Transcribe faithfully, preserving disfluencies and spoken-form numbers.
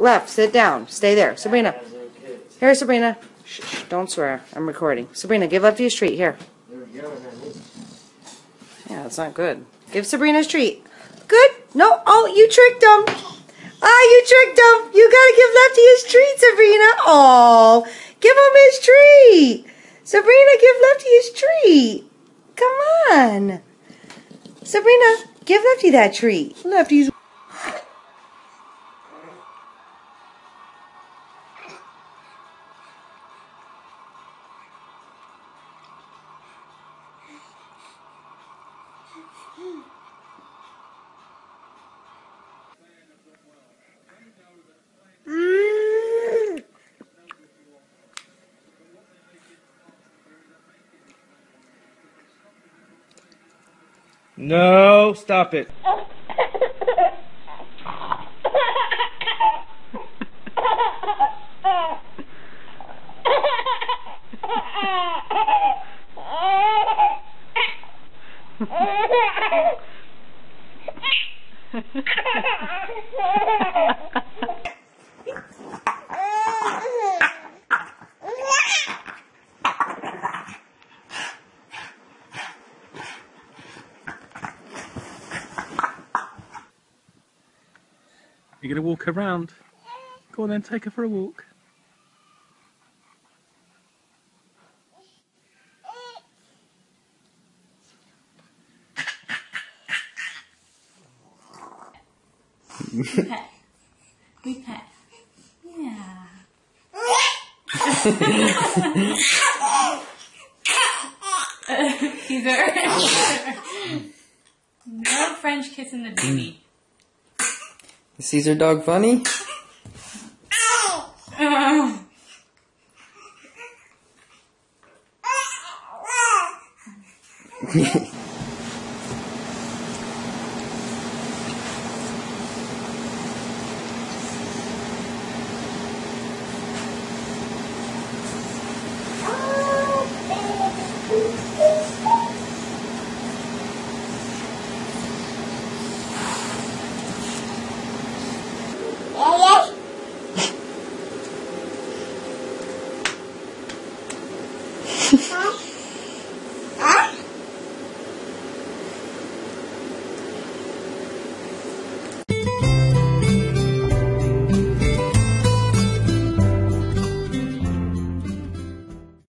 left, sit down, stay there. Sabrina, here, Sabrina. Shh, shh, don't swear, I'm recording. Sabrina, give Lefty his treat, here. Yeah, that's not good. Give Sabrina his treat. Good, no, oh, you tricked him. Ah, oh, you tricked him. You gotta give Lefty his treat, Sabrina. Oh, give him his treat. Sabrina, give Lefty his treat. Come on. Sabrina, give Lefty that treat. Lefty's... No, stop it. You're going to walk around. Go on then, take her for a walk. Good pet. Good pet. Yeah. He's alright. No French kissing the baby. Is Caesar dog funny? Ow. Uh.